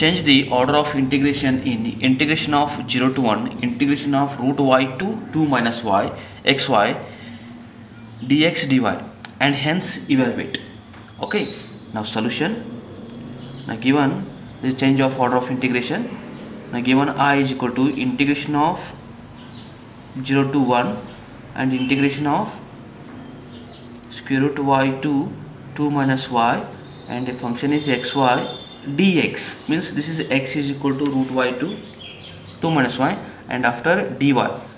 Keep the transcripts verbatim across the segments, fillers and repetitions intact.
change the order of integration in integration of zero to one, integration of root y to two minus y, xy, dx, dy, and hence evaluate. Okay, now solution. Now given this change of order of integration, now given I is equal to integration of zero to one and integration of square root y to two minus y, and the function is xy dx, means this is x is equal to root y to two minus y, and after dy,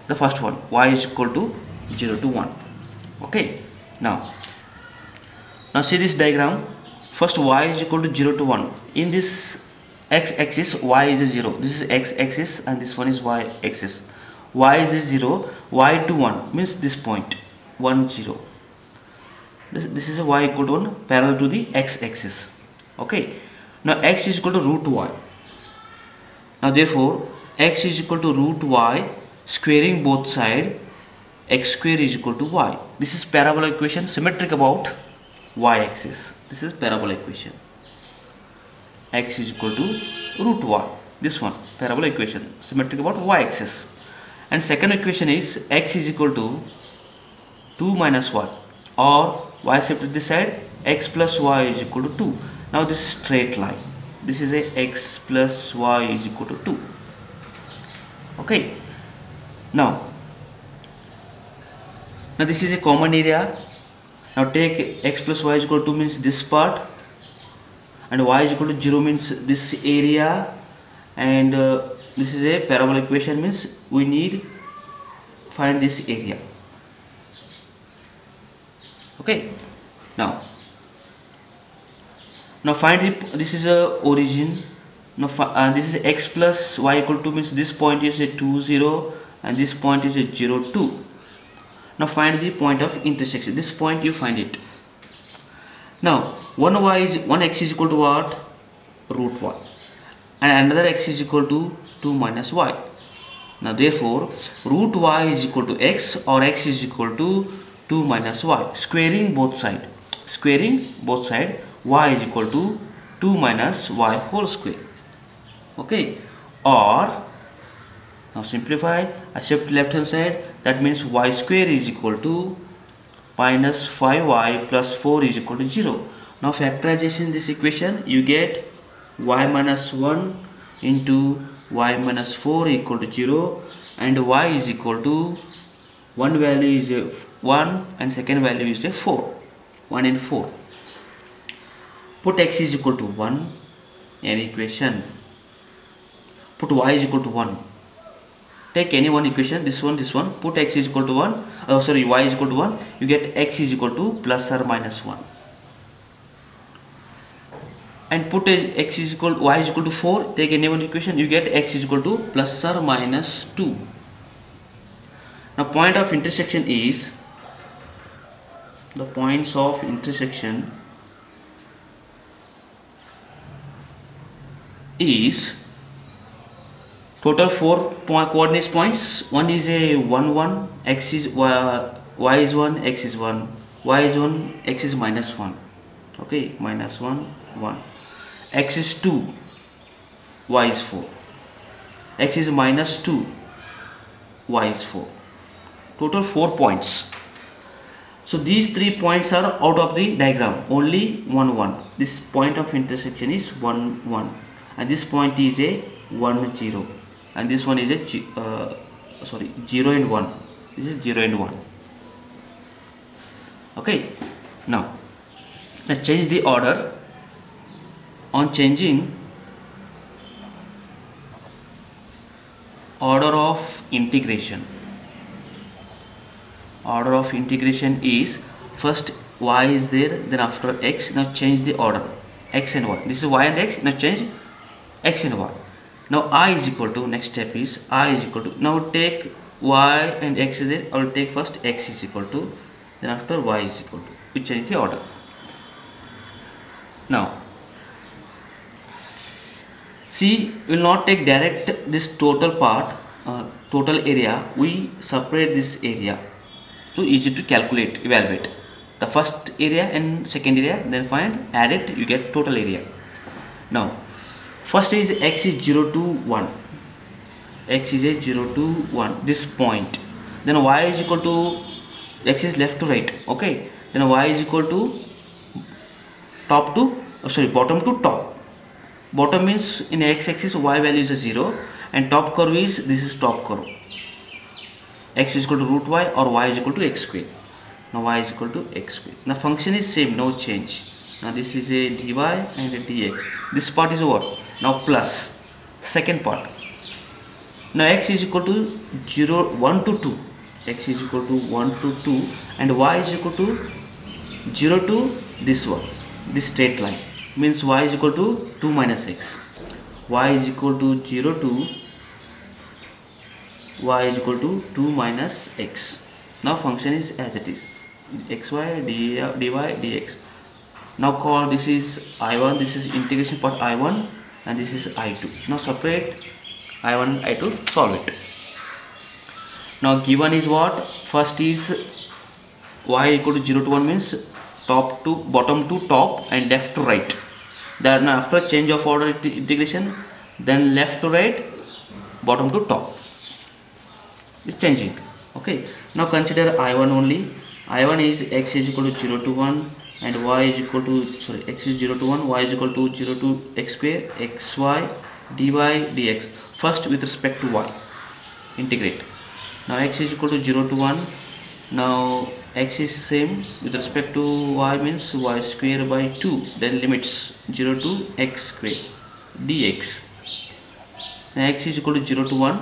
the first one, y is equal to zero to one. Okay, now now see this diagram. First, y is equal to zero to one. In this x-axis, y is zero, this is x-axis, and this one is y-axis. Y is zero, y to one means this point one zero. This, this is a y equal to one parallel to the x-axis. Okay, now x is equal to root y. Now therefore x is equal to root y squaring both sides, x square is equal to y. This is parabola equation symmetric about y-axis. This is parabola equation. X is equal to root y. This one parabola equation symmetric about y-axis. And second equation is x is equal to two minus y, or y shifted this side, x plus y is equal to two. Now this is straight line. This is a x plus y is equal to two. Okay. Now, now this is a common area. Now take x plus y is equal to two means this part, and y is equal to zero means this area, and uh, this is a parabola equation, means we need find this area. Okay. Now. Now find the, this is a origin. Now uh, this is x plus y equal to means this point is a two zero and this point is a zero two. Now find the point of intersection. This point you find it. Now one y is one x is equal to what? Root y, and another x is equal to two minus y. Now therefore root y is equal to x, or x is equal to two minus y squaring both side. Squaring both side. Y is equal to two minus y whole square. Okay, or now simplify, I shift left hand side, that means y square is equal to minus five y plus four is equal to zero. Now factorization this equation, you get y minus one into y minus four equal to zero, and y is equal to one value is a one and second value is a four, one and four. Put x is equal to one an equation. Put y is equal to one. Take any one equation, this one, this one. Put x is equal to one. Oh, sorry, y is equal to one. You get x is equal to plus or minus one. And put x is equal y is equal to four. Take any one equation. You get x is equal to plus or minus two. Now point of intersection is the points of intersection. Is total four po coordinate points. One is a one one, x is uh, y is one, x is one, y is one, x is minus one. Okay, minus one one, x is two, y is four, x is minus two, y is four. Total four points. So these three points are out of the diagram, only one one. This point of intersection is one one, and this point is a one zero, and this one is a uh, sorry zero and one. This is zero and one. Okay, now let's change the order. On changing order of integration, order of integration is first y is there, then after x. Now change the order, x and y. This is y and x. Now change x and y. Now I is equal to, next step is I is equal to, now take y and x is there, I will take first x is equal to, then after y is equal to. We change the order. Now see, we will not take direct this total part, uh, total area, we separate this area to easy to calculate, evaluate the first area and second area, then find, add it, you get total area. Now First is x is zero to one, x is a zero to one, this point. Then y is equal to, x is left to right, okay. Then y is equal to top to oh, sorry bottom to top. Bottom means in x axis y value is a zero, and top curve is, this is top curve. X is equal to root y, or y is equal to x square. Now y is equal to x square. Now function is same, no change. Now this is a dy and a dx. This part is over. Now plus second part. Now x is equal to zero, one to two. X is equal to one to two, and y is equal to zero to this one, this straight line. Means y is equal to two minus x. Y is equal to zero to y is equal to two minus x. Now function is as it is, xy dy dx. Now call, this is i one, this is integration part i one, and this is i two. Now separate i one, i two, solve it. Now given is what? First is y equal to zero to one, means top to bottom to top and left to right. Then after change of order integration, then left to right, bottom to top. It's changing, okay. Now consider i one only. i one is x is equal to zero to one, and y is equal to, sorry, x is zero to one, y is equal to zero to x square, xy dy dx. First with respect to y, integrate. Now x is equal to zero to one. Now x is same with respect to y, means y square by two, then limits zero to x square dx. Now x is equal to zero to one.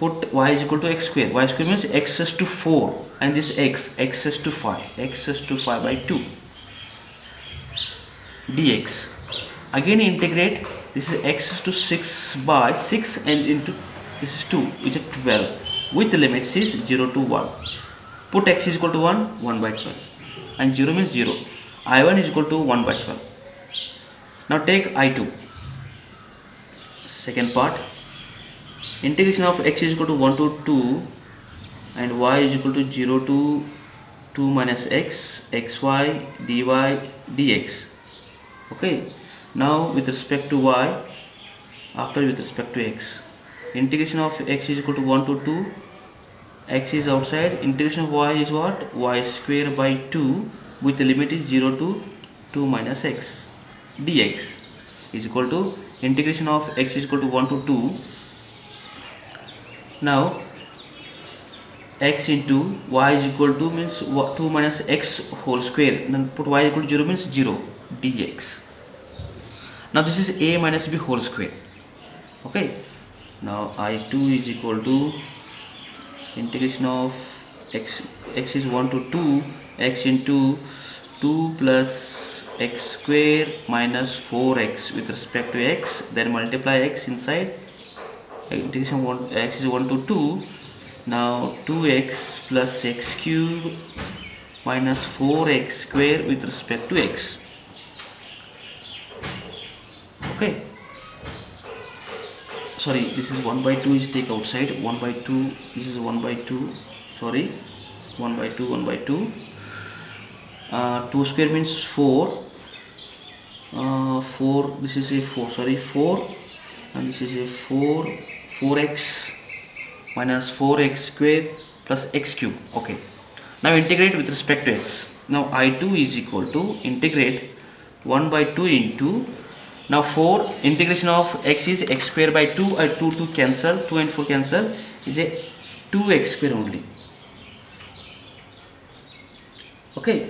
Put y is equal to x square. Y square means x is to four, and this x, x is to five, x is to five by two dx. Again integrate. This is x is to six by six, and into this is two, which is twelve, with limits is zero to one. Put x is equal to one, one by twelve, and zero means zero. i one is equal to one by twelve. Now take i two, second part. Integration of x is equal to one to two, and y is equal to zero to two minus x, xy dy dx, okay. Now with respect to y, after with respect to x, integration of x is equal to one to two, x is outside, integration of y is what? Y square by two, with the limit is zero to two minus x dx, is equal to integration of x is equal to one to two. Now x into y is equal to, means two minus x whole square, then put y equal to zero, means zero dx. Now this is a minus b whole square, okay. Now i two is equal to integration of x, x is one to two, x into two plus x square minus four x with respect to x, then multiply x inside. Integration one, x is one to two. Now two x plus x cube minus four x square with respect to x, okay. Sorry, this is one by two is take outside, one by two, this is one by two, sorry, one by two, one by two, uh, two square means four, uh, four, this is a four, sorry, four, and this is a four, four x minus four x square plus x cube, okay. Now integrate with respect to x. Now i two is equal to integrate one by two into, now four, integration of x is x square by two, and two to cancel, two and four cancel, is a two x square only, okay.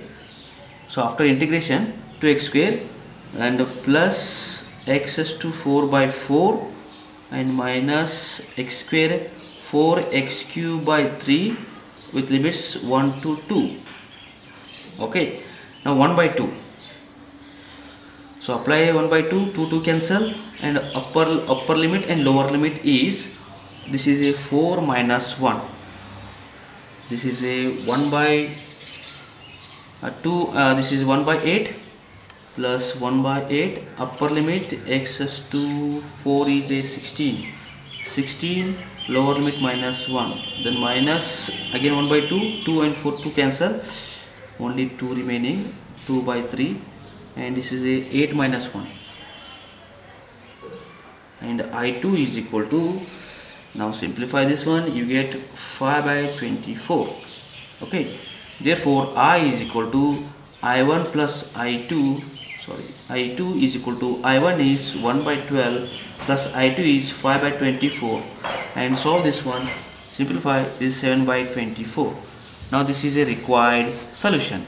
So after integration two x square and plus x is to four by four and minus x square four x cube by three with limits one to two, okay. Now one by two, so apply one by two, two to cancel, and upper upper limit and lower limit is, this is a four minus one, this is a one by uh, two, uh, this is one by eight, plus one by eight, upper limit x is to four is a sixteen, sixteen, lower limit minus one, then minus again one by two, two and four to cancel, only two remaining, two by three, and this is a eight minus one, and I two is equal to, now simplify this one, you get five by twenty-four. Okay, therefore I is equal to I one plus I two, sorry, I two is equal to, I one is one by twelve plus I two is five by twenty-four, and solve this one, simplify, this is seven by twenty-four. Now this is a required solution.